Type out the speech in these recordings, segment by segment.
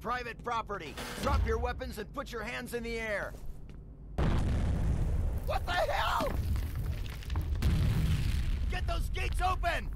private property. Drop your weapons and put your hands in the air. What the hell? Get those gates open!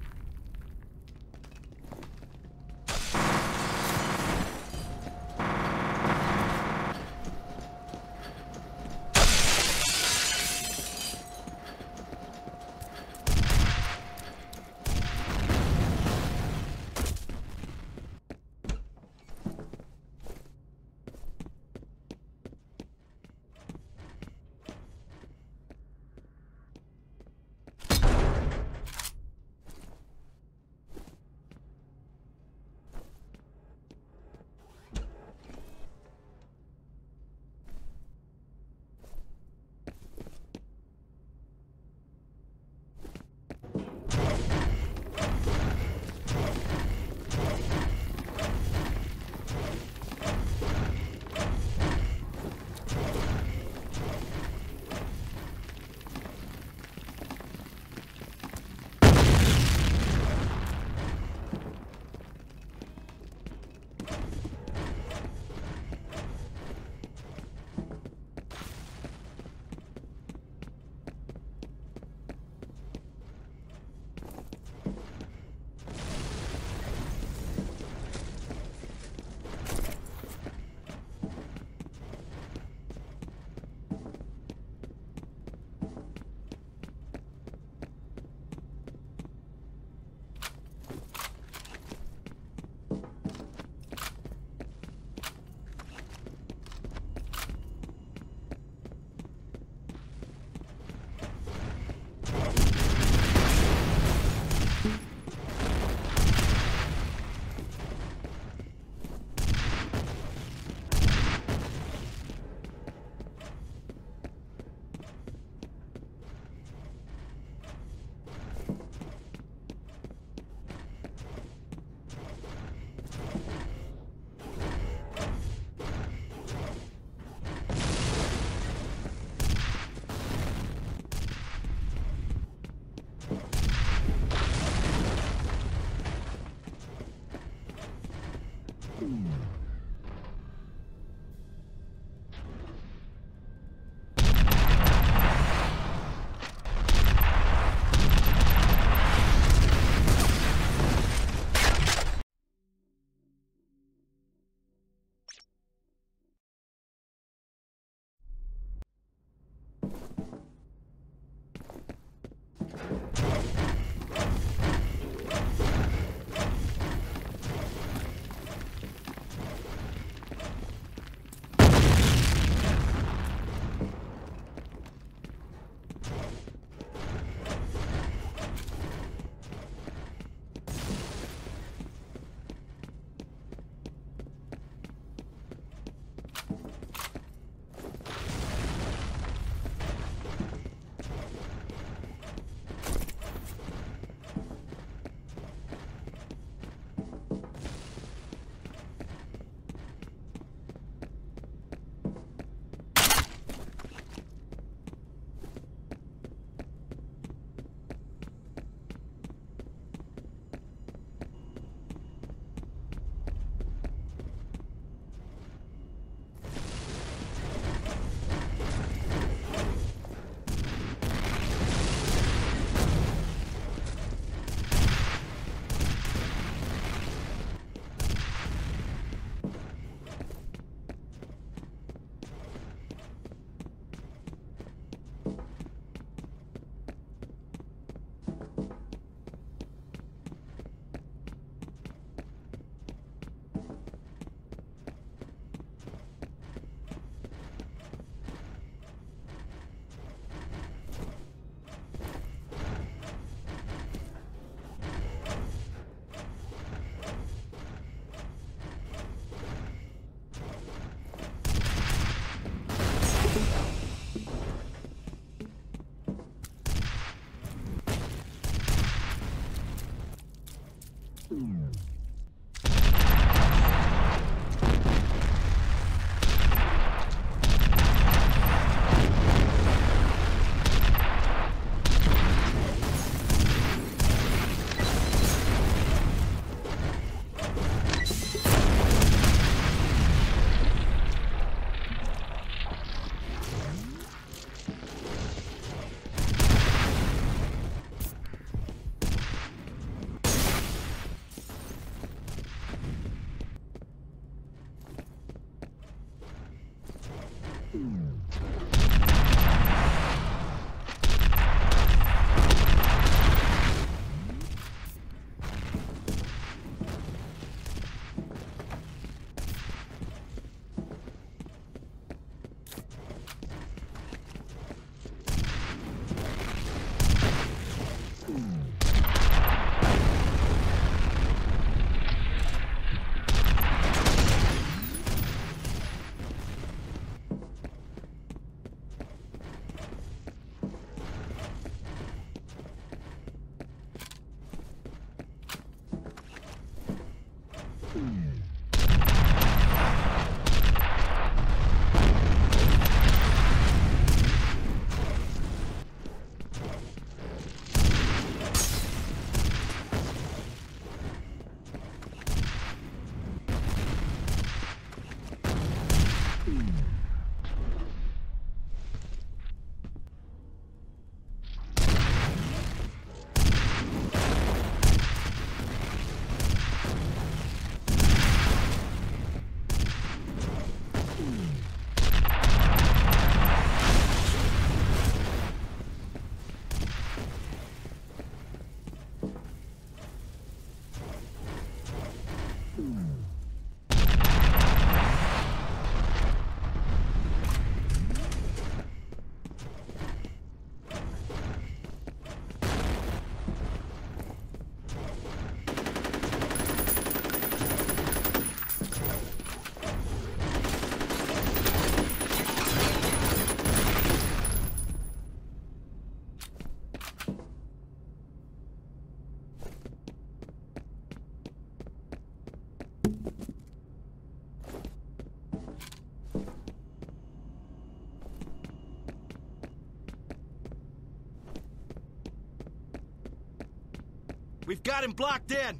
We've got him blocked in.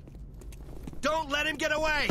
Don't let him get away!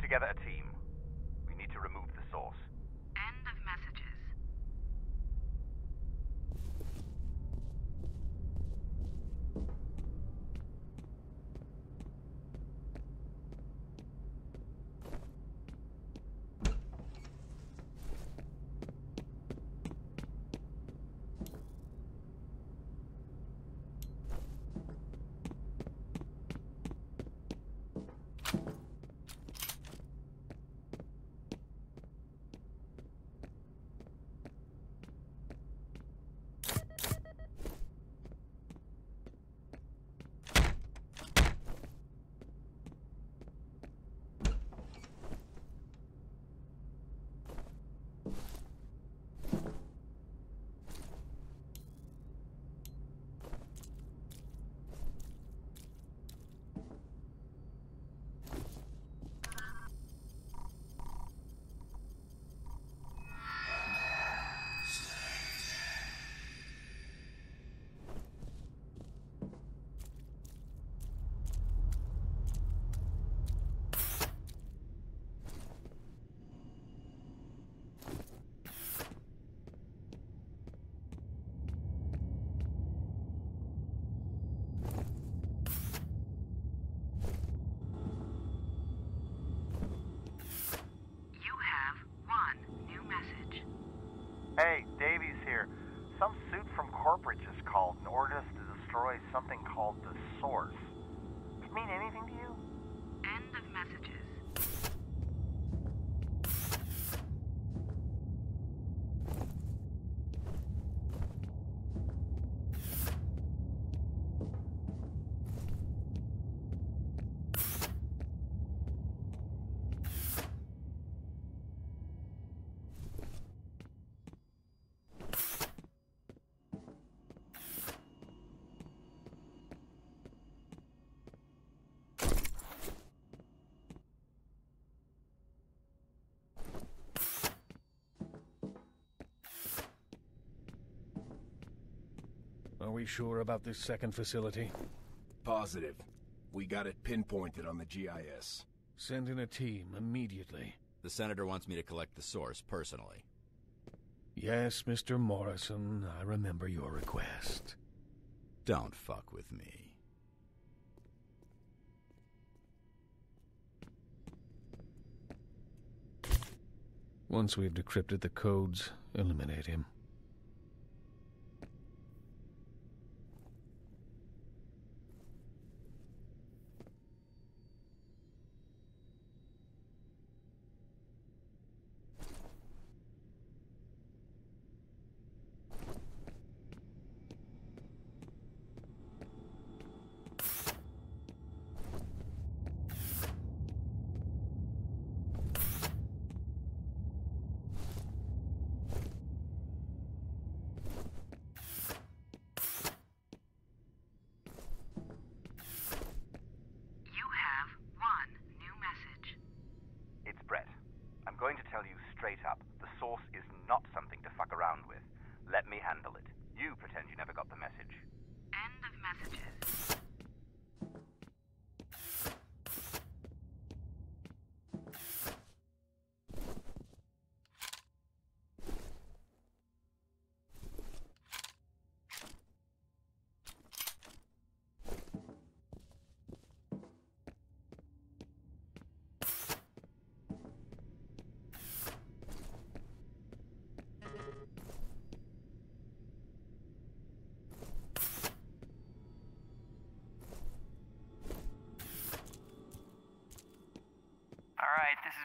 Together a team. We need to remove the source. End of Hey, Davies here. Some suit from corporate just called and ordered us to destroy something called the source. Does it mean anything to you? End of messages. Are we sure about this second facility? Positive. We got it pinpointed on the GIS. Send in a team immediately. The Senator wants me to collect the source personally. Yes, Mr. Morrison, I remember your request. Don't fuck with me. Once we've decrypted the codes, eliminate him.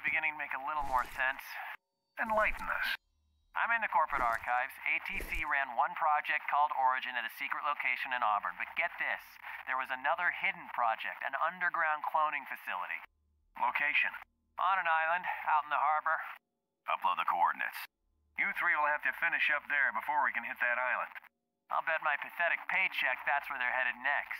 beginning to make a little more sense. Enlighten us. I'm in the corporate archives. ATC ran one project called Origin at a secret location in Auburn. But get this, there was another hidden project, an underground cloning facility. Location? On an island, out in the harbor. Upload the coordinates. You three will have to finish up there before we can hit that island. I'll bet my pathetic paycheck that's where they're headed next.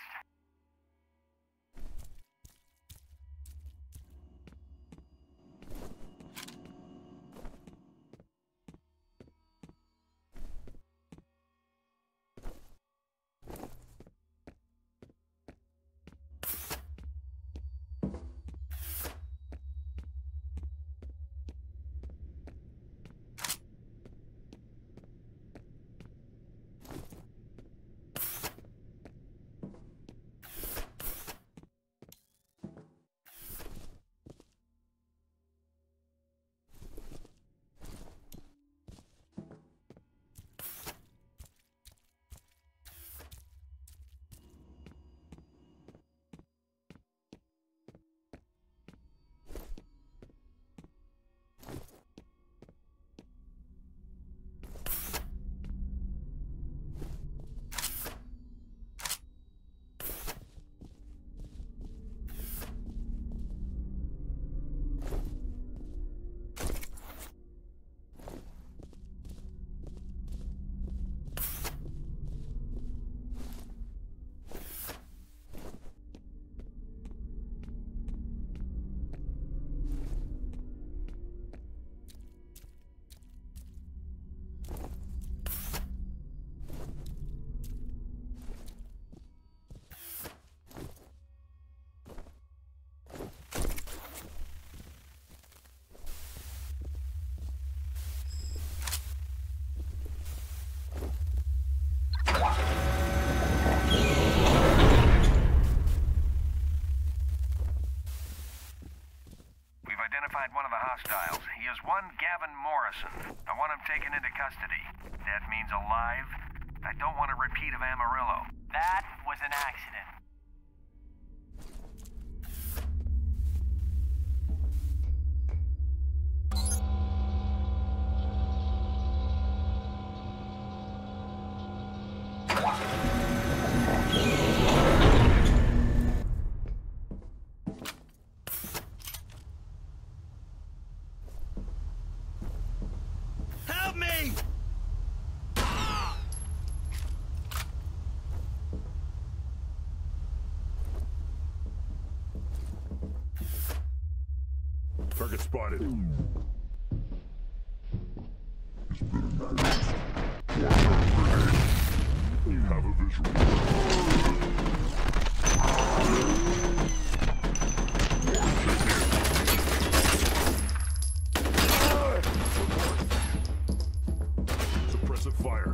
One of the hostiles. He is one Gavin Morrison. I want him taken into custody. That means alive. I don't want a repeat of Amarillo. That was an accident. Target spotted. You have a visual. Suppressive fire.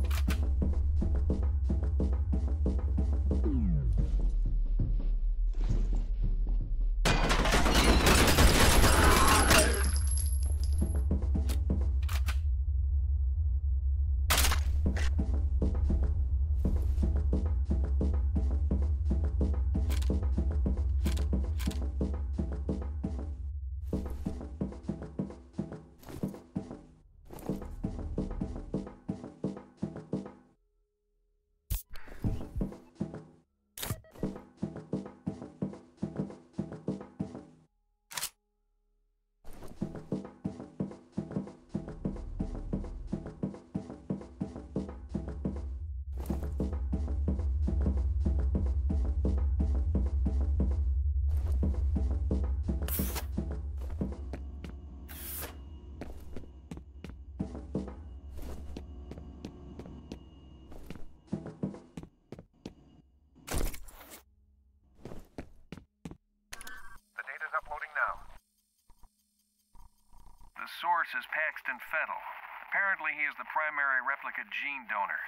The source is Paxton Fettel. Apparently he is the primary replica gene donor.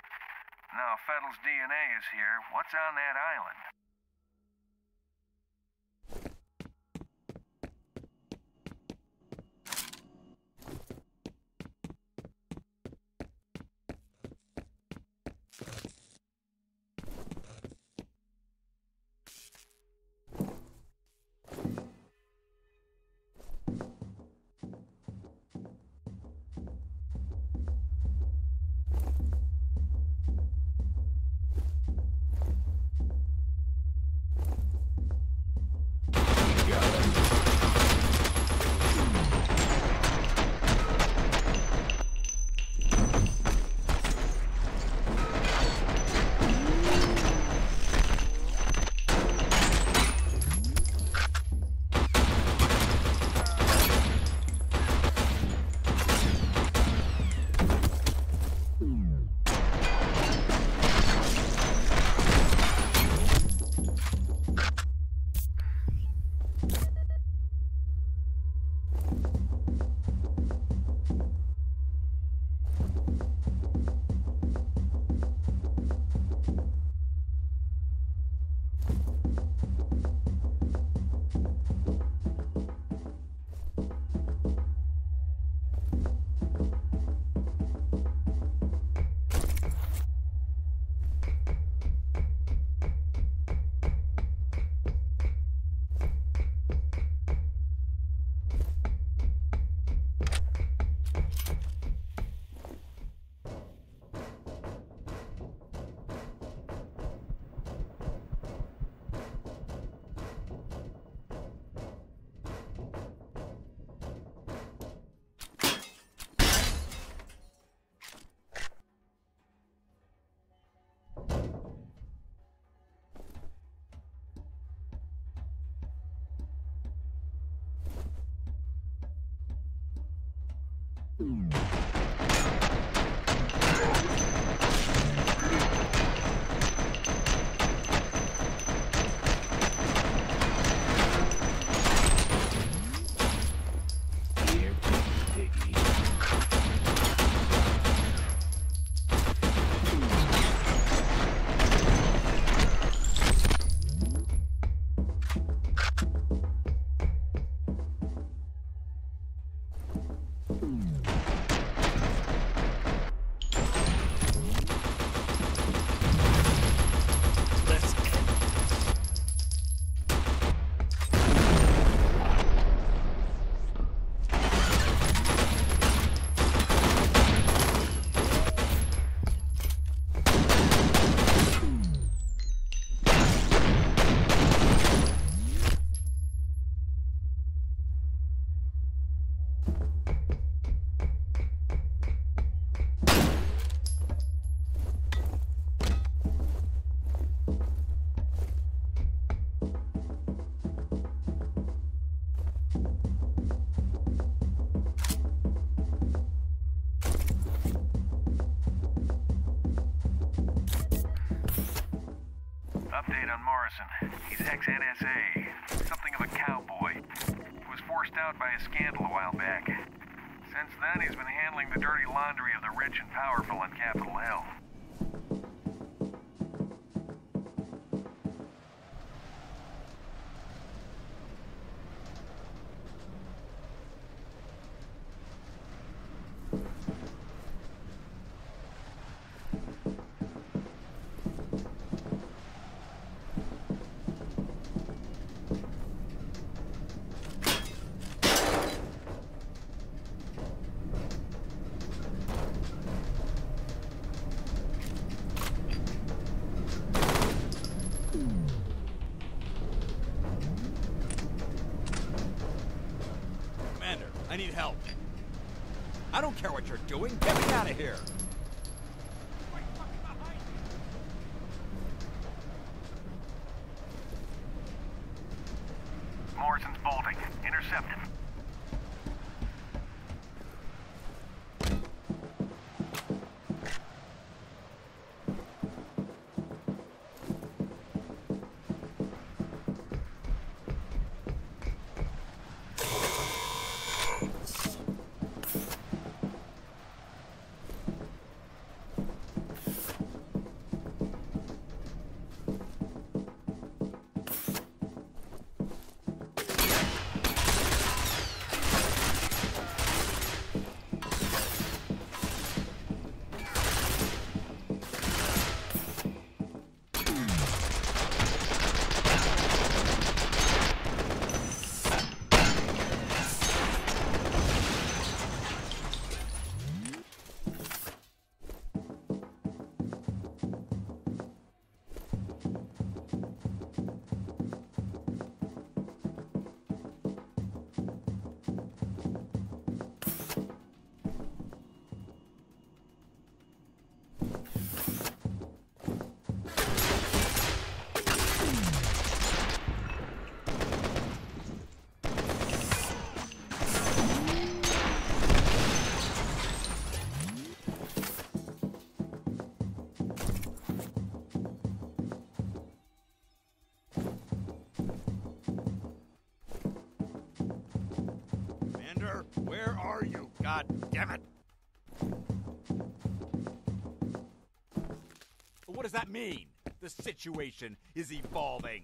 Now Fettel's DNA is here. What's on that island? He's ex-NSA, something of a cowboy. He was forced out by a scandal a while back. Since then, he's been handling the dirty laundry of the rich and powerful on Capitol Hill. I need help. I don't care what you're doing. Get me out of here. Morrison's bolting. Intercepted. Where are you? God damn it! What does that mean? The situation is evolving.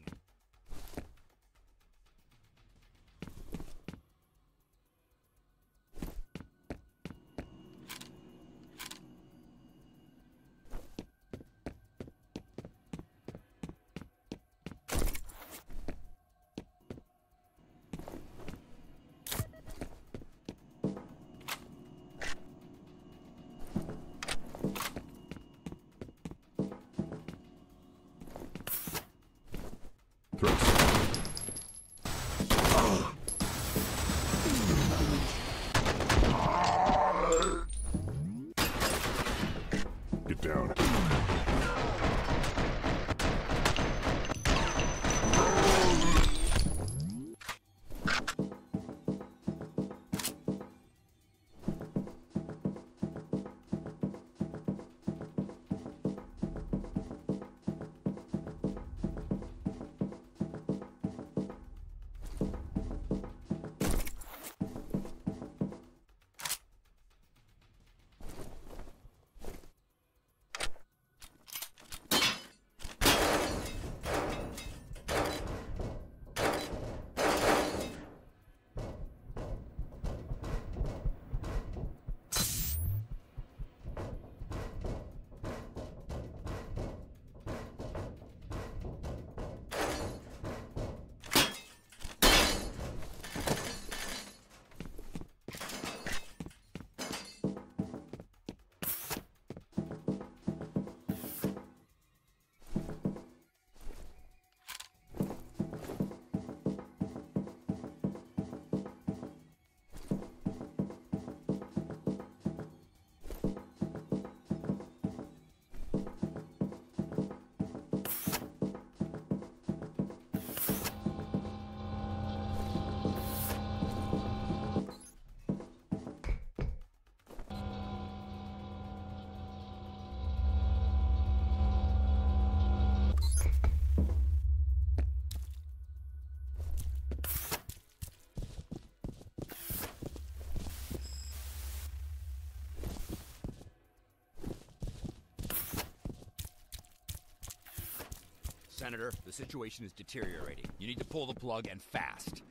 Senator, the situation is deteriorating. You need to pull the plug and fast.